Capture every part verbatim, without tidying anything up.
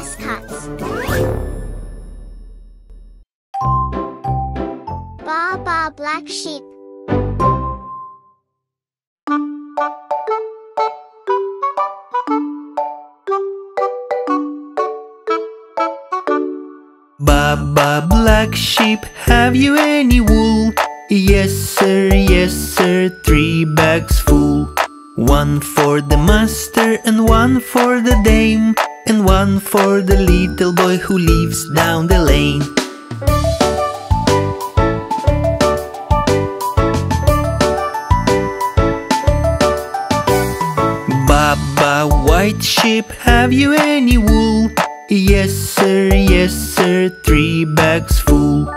grass cuts. Baa Baa Black Sheep. Baa Baa Black Sheep, have you any wool? Yes sir, yes sir, three bags full. One for the master and one for the dame, and one for the little boy who lives down the lane. Baa Baa White Sheep, have you any wool? Yes sir, yes sir, three bags full.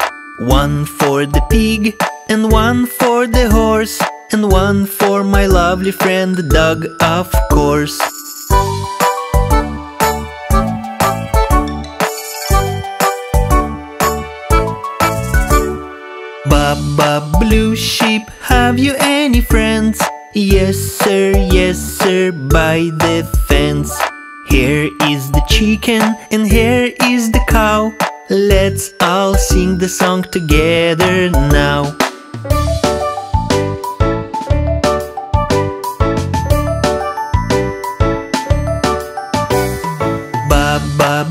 One for the pig and one for the horse, and one for my lovely friend the dog, of course. Baa Baa Blue Sheep, have you any friends? Yes sir, yes sir, by the fence. Here is the chicken and here is the cow. Let's all sing the song together now.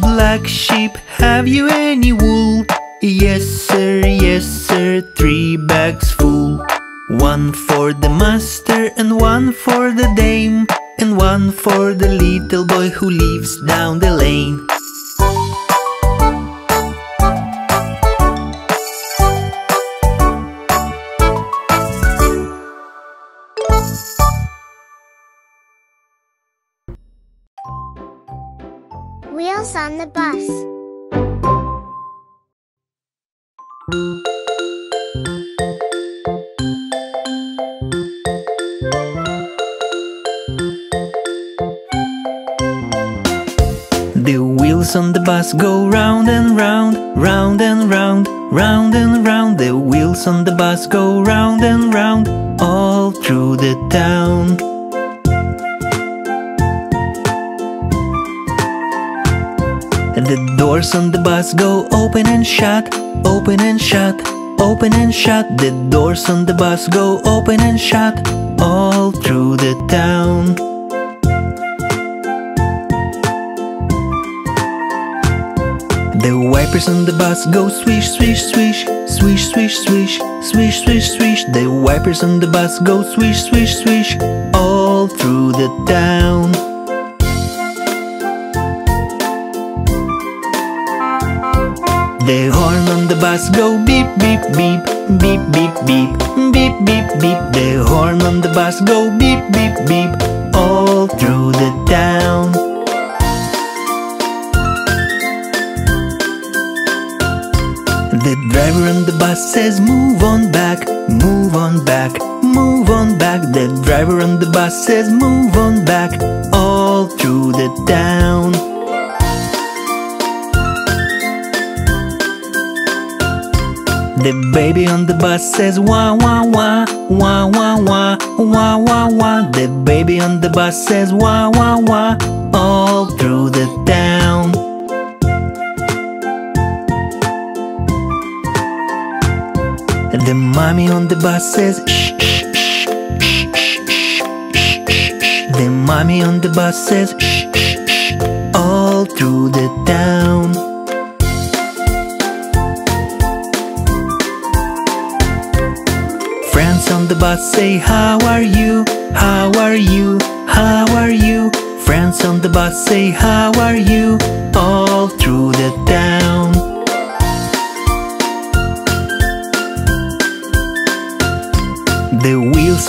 Black sheep, have you any wool? Yes sir, yes sir, three bags full. One for the master and one for the dame, and one for the little boy who lives down the lane. Wheels on the bus. The wheels on the bus go round and round, round and round, round and round. The wheels on the bus go round and round, all through the town. The doors on the bus go open and shut, open and shut, open and shut. The doors on the bus go open and shut, all through the town. The wipers on the bus go swish, swish, swish, swish, swish, swish, swish, swish, swish. The wipers on the bus go swish, swish, swish, all through the town. The horn on the bus go beep, beep, beep, beep, beep, beep, beep, beep, beep. The horn on the bus go beep, beep, beep, all through the town. The driver on the bus says move on back, move on back, move on back. The driver on the bus says move on back, all through the town. The baby on the bus says wah wah wah, wah wah wah, wah wah wah. The baby on the bus says wah wah wah, all through the town. The mommy on the bus says shh shh shh shh shh shh. The mommy on the bus says shh shh shh, all through the town. Friends on the bus say how are you, how are you, how are you. Friends on the bus say how are you, all through the town. The wheels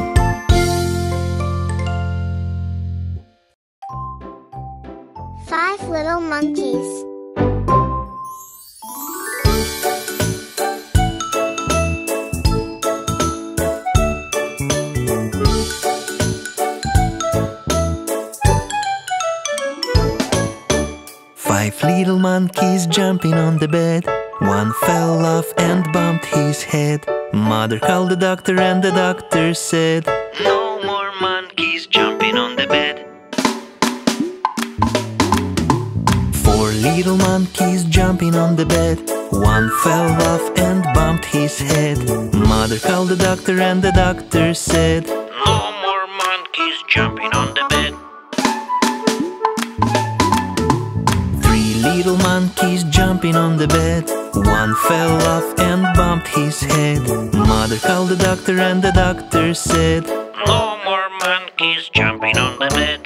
Five little monkeys. Five little monkeys jumping on the bed. One fell off and bumped his head. Mother called the doctor and the doctor said, "No more monkeys jumping on the bed." Four little monkeys jumping on the bed. One fell off and bumped his head. Mother called the doctor and the doctor said, "No more monkeys jumping on the bed." Three little monkeys jumping on the bed. One fell off and bumped his head. Mother called the doctor and the doctor said, "No more monkeys jumping on the bed."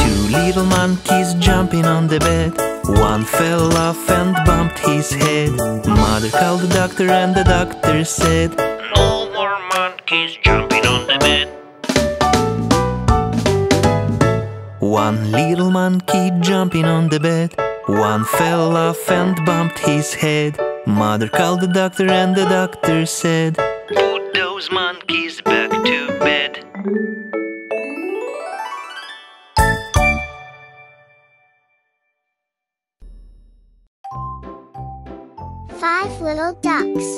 Two little monkeys jumping on the bed. One fell off and bumped his head. Mother called the doctor and the doctor said, "No more monkeys jumping on the bed." One little monkey jumping on the bed. One fell off and bumped his head. Mother called the doctor and the doctor said, "Put those monkeys back to bed." Five little ducks.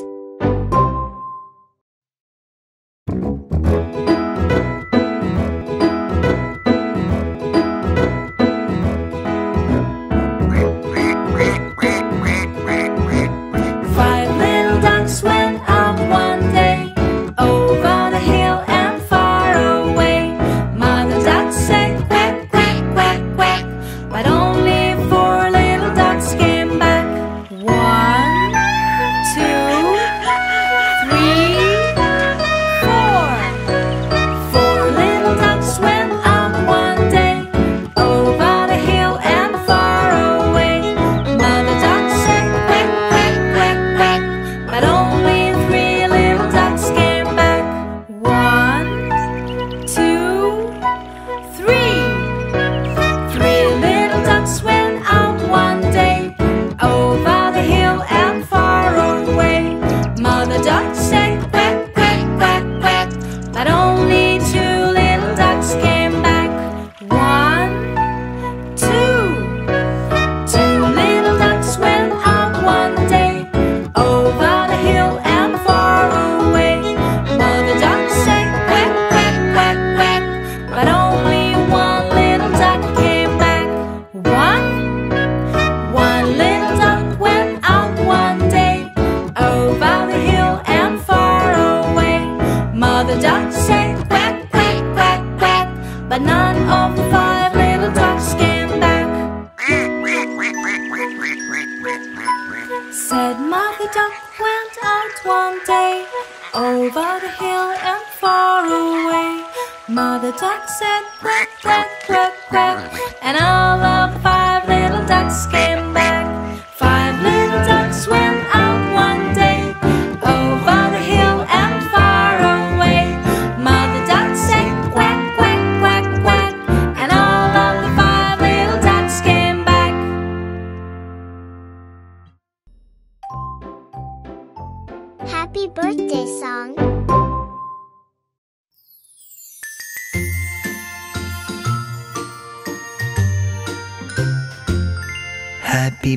Happy Birthday Song. Happy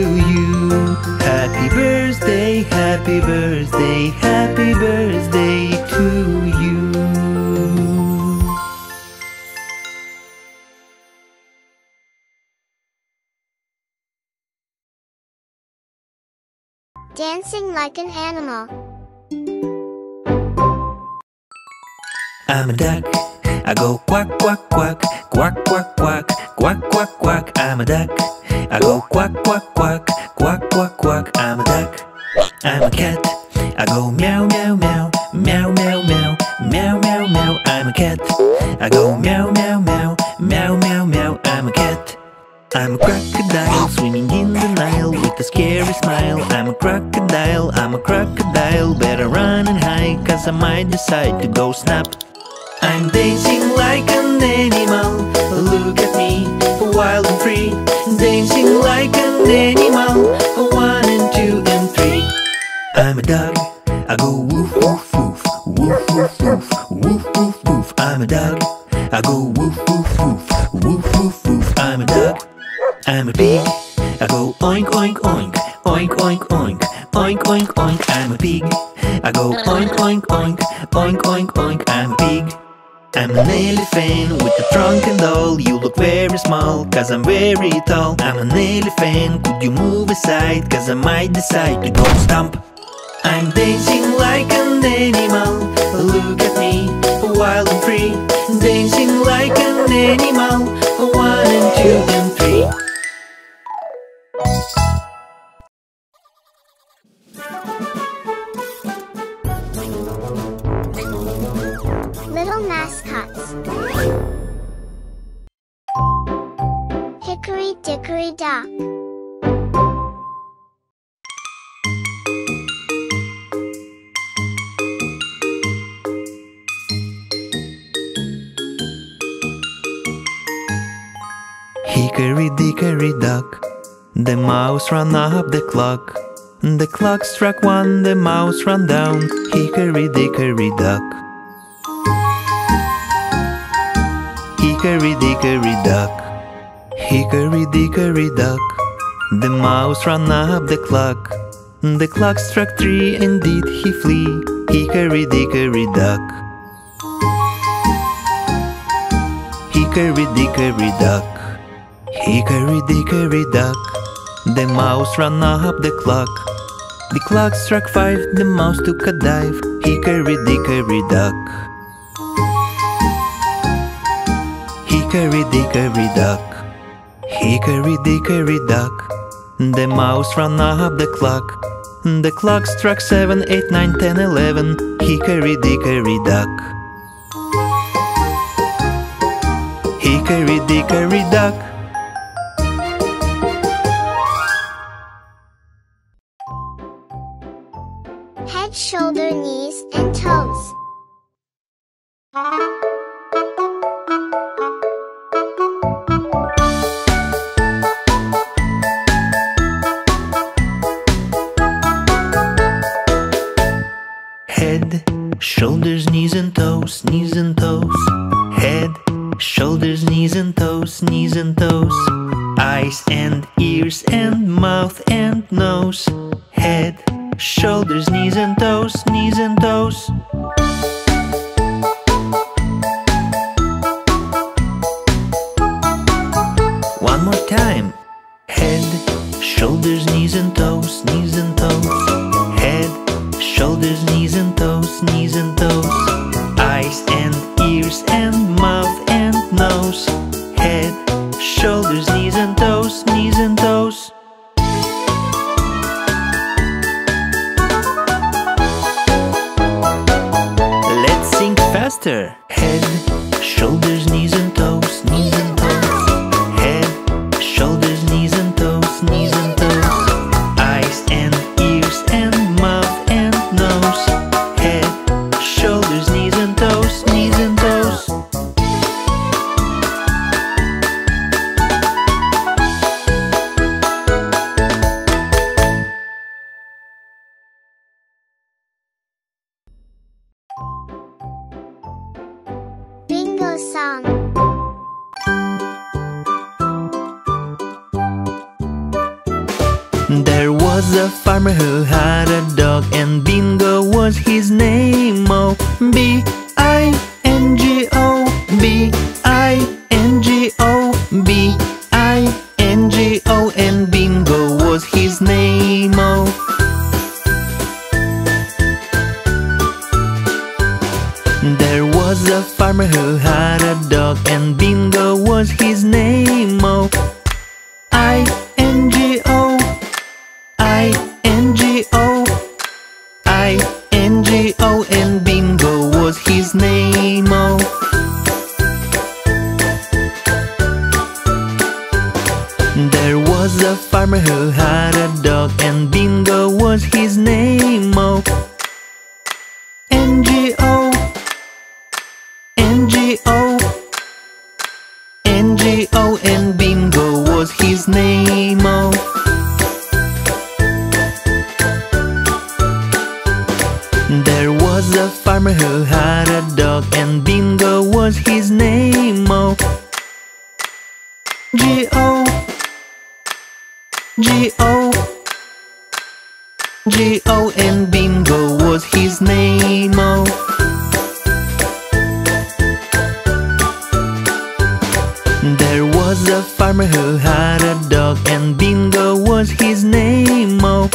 you. Happy birthday, happy birthday, happy birthday to you. Dancing like an animal. I'm a duck. I go quack, quack, quack, quack, quack, quack, quack, quack, quack, I'm a duck. I go quack, quack, quack, quack, quack, quack, I'm a duck. I'm a cat. I go meow, meow, meow, meow, meow, meow, meow, meow, meow, I'm a cat. I go meow, meow, meow, meow, meow, meow, I'm a cat. I'm a crocodile swimming in the Nile with a scary smile. I'm a crocodile, I'm a crocodile. Better run and hide, cause I might decide to go snap. I'm dancing like an animal, look at me, wild and free. Dancing like an animal, one and two and three. I'm a dog, I go woof woof woof, woof woof woof, woof woof woof. I'm a dog, I go woof woof woof, woof woof woof. I'm a dog. I'm a pig, I go oink oink oink, oink oink oink, oink oink oink. I'm a pig, I go oink oink oink, oink oink oink. I'm a pig. I'm an elephant with a trunk and all. You look very small, cause I'm very tall. I'm an elephant, could you move aside, cause I might decide to go stomp. I'm dancing like an animal, look at me, wild and free. Dancing like an animal, one and two and three. Little mascots. Hickory Dickory Dock. Hickory Dickory Dock. The mouse ran up the clock. The clock struck one, the mouse ran down. Hickory Dickory Dock. Hickory Dickory Dock. Hickory Dickory Dock. The mouse ran up the clock. The clock struck three, and did he flee? Hickory Dickory Dock. Hickory Dickory Dock. Hickory Dickory Dock. The mouse ran up the clock. The clock struck five, the mouse took a dive. Hickory Dickory Dock. Hickory Dickory Dock. Hickory Dickory Dock. The mouse ran up the clock. The clock struck seven, eight, nine, ten, eleven. Hickory Dickory Dock. Hickory Dickory Dock. Head, shoulder, knees, and toes. Head, shoulders, knees, and toes, knees and toes. Head, shoulders, knees, and toes, knees and toes. Eyes and ears and mouth and nose. Head, shoulders, knees and toes, knees and toes. One more time. Head, shoulders, knees and toes, knees and toes. Head, shoulders, knees and toes, knees and toes. Eyes and ears and mouth and nose. Head, shoulders, knees and toes, knees and toes. Head, shoulders, knees and toes, knees and toes. Head, shoulders, knees and toes, knees and toes. Eyes and ears and mouth and nose. Head, shoulders, knees and toes, knees and toes. Bingo Song. There was a farmer who had a dog, and Bingo was his name. Oh, B I N G O, B I N G O, B I N G O, and Bingo was his name. Oh. There was a farmer who had a dog, and Bingo was his name. Oh, I N G O, I N G O, I N G O, and Bingo was his name. Oh. There was was a farmer who had a dog, and Bingo was his name. Oh, N G O, N G O, N G O, and Bingo was his name. Oh, there was a farmer who had a dog, and Bingo was his name. Oh, G O, G O, G O, and Bingo was his name. Oh, there was a farmer who had a dog, and Bingo was his name. Oh,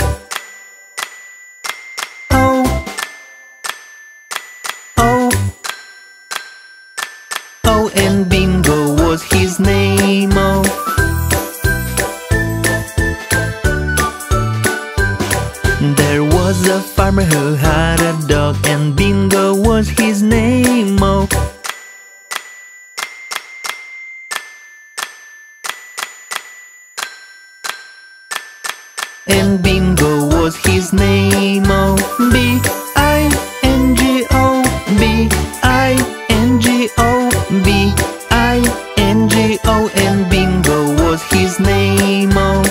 O, O, O, and Bingo was his name. Oh, there was a farmer who had a dog, and Bingo was his name. Oh, and Bingo was his name. Oh, B I N G O, B I N G O, B I N G O, and Bingo was his name. Oh.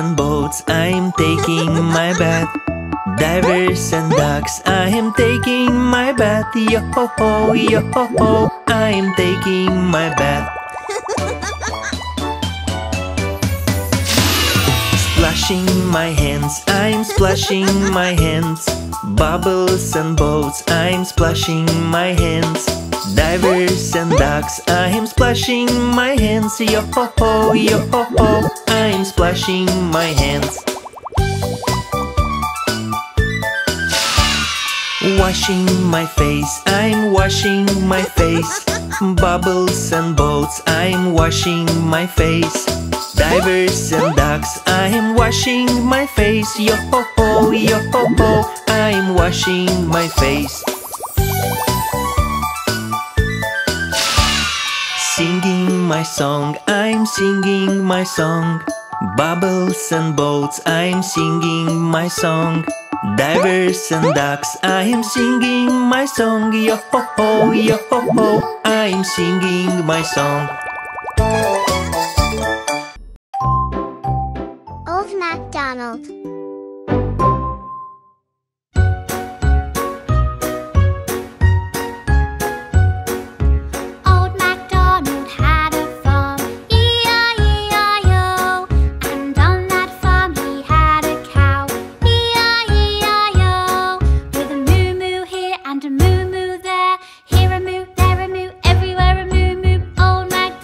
And boats, I'm taking my bath. Divers and ducks, I am taking my bath. Yo ho ho, yo ho ho, I am taking my bath. Splashing my hands, I'm splashing my hands. Bubbles and boats, I'm splashing my hands. Divers and ducks, I am splashing my hands. Yo ho ho, yo ho ho, I am splashing my hands. Washing my face, I'm washing my face. Bubbles and boats, I'm washing my face. Divers and ducks, I'm washing my face. Yo ho ho, yo ho ho, I'm washing my face. Singing my song, I'm singing my song. Bubbles and boats, I'm singing my song. Divers and ducks, I am singing my song. Yo ho ho, yo ho ho, I am singing my song. Old MacDonald. Moo moo there, here a moo, there a moo, everywhere a moo moo. Old Mac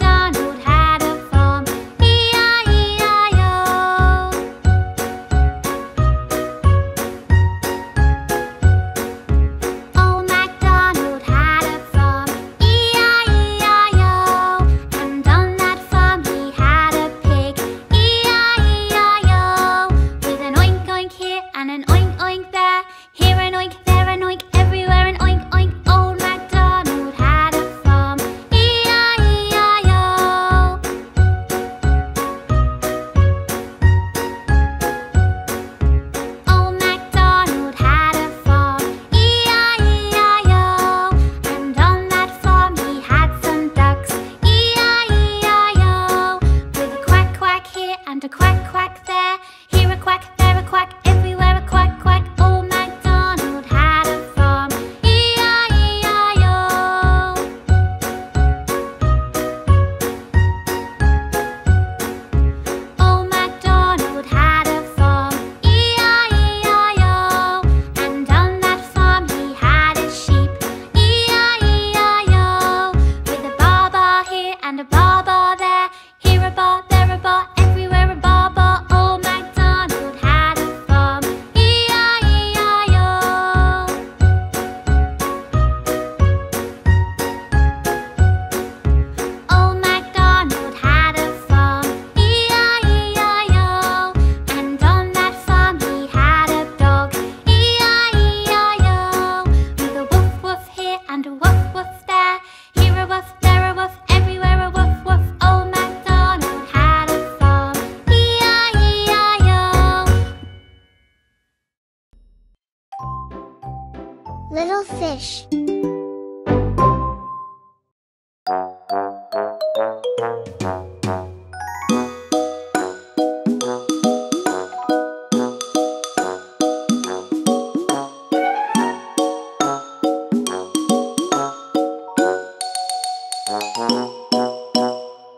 little fish.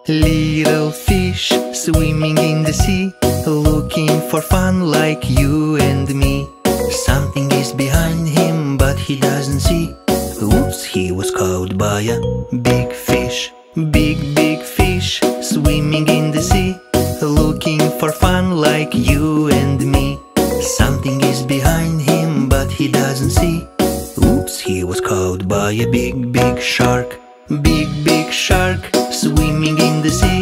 Little fish swimming in the sea, looking for fun like you and me. Something is behind him, but he doesn't see. Oops, he was caught by a big fish. Big, big fish swimming in the sea, looking for fun like you and me. Something is behind him, but he doesn't see. Oops, he was caught by a big, big shark. Big, big shark swimming in the sea,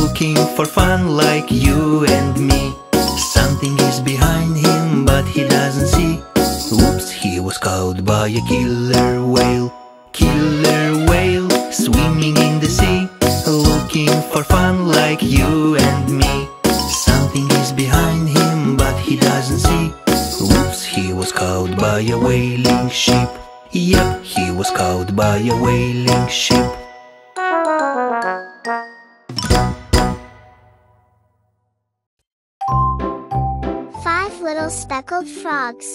looking for fun like you and me. Something is behind him, but he doesn't see. Oops, he was caught by a killer whale. Killer whale swimming in the sea, looking for fun like you and me. Something is behind him, but he doesn't see. Oops, he was caught by a whaling ship. Yep, he was caught by a whaling ship. Five little speckled frogs.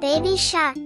Baby Shark.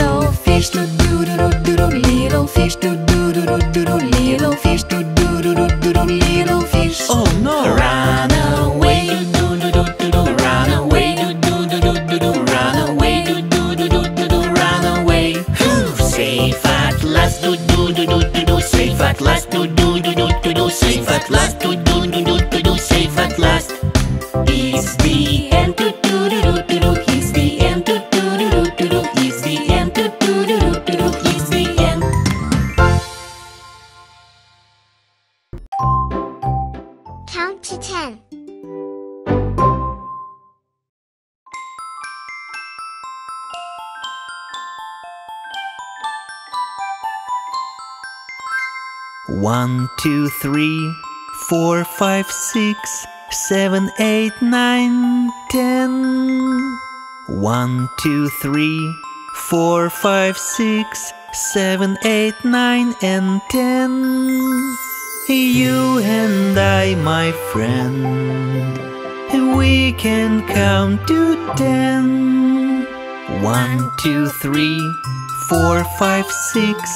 Little fish do do do do do, little fish do do do do do do do, safe at last. Do do do do do do, safe at last. Do do do do do do, safe at last. It's the end. Do do do do do do. It's the end. Do do do do do do. It's the end. Do do do do do do. It's the end. Count to ten. One, two, three, four, five, six, seven, eight, nine, ten. One, two, three, four, five, six, seven, eight, nine, and ten. You and I, my friend, we can count to ten. One, two, three, four, five, six,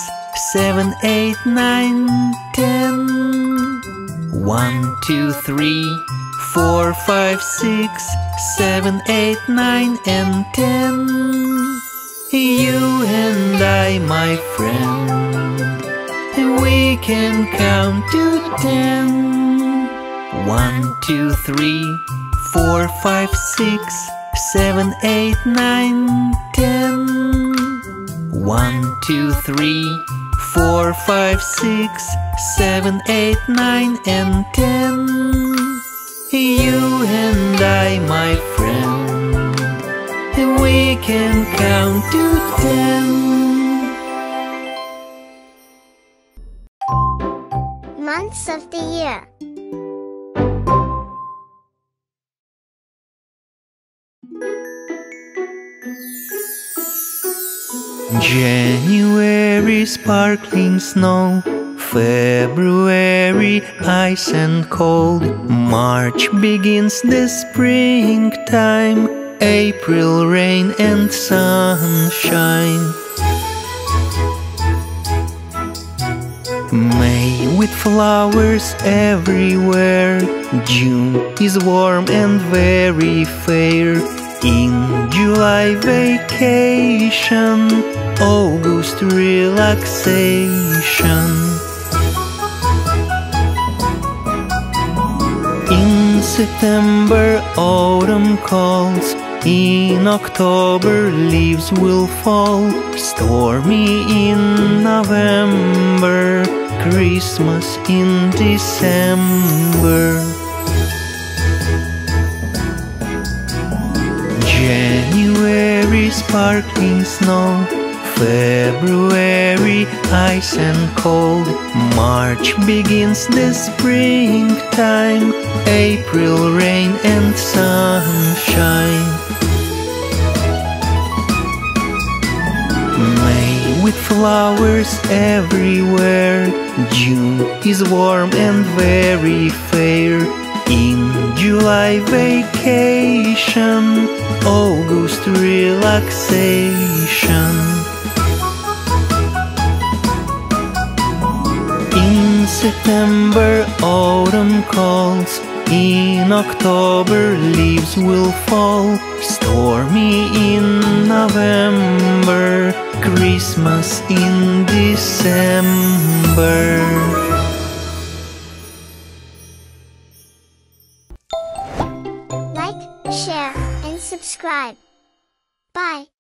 seven, eight, nine, ten. One, two, three, four, five, six, seven, eight, nine, and ten. You and I, my friend, we can count to ten. One, two, three, four, five, six, seven, eight, nine, ten. One, two, three, four, five, six, seven, eight, nine, and ten. You and I, my friend, we can count to ten. Months of the year. January, sparkling snow. February, ice and cold. March begins the springtime. April, rain and sunshine. May, with flowers everywhere. June is warm and very fair. In July, vacation. August, relaxation. In September, autumn calls. In October, leaves will fall. Stormy in November. Christmas in December. January, sparkling snow. February, ice and cold. March begins the springtime. April, rain and sunshine. May, with flowers everywhere. June is warm and very fair. In July, vacation. August, relaxation. In September, autumn calls. In October, leaves will fall. Stormy in November. Christmas in December. Subscribe. Bye.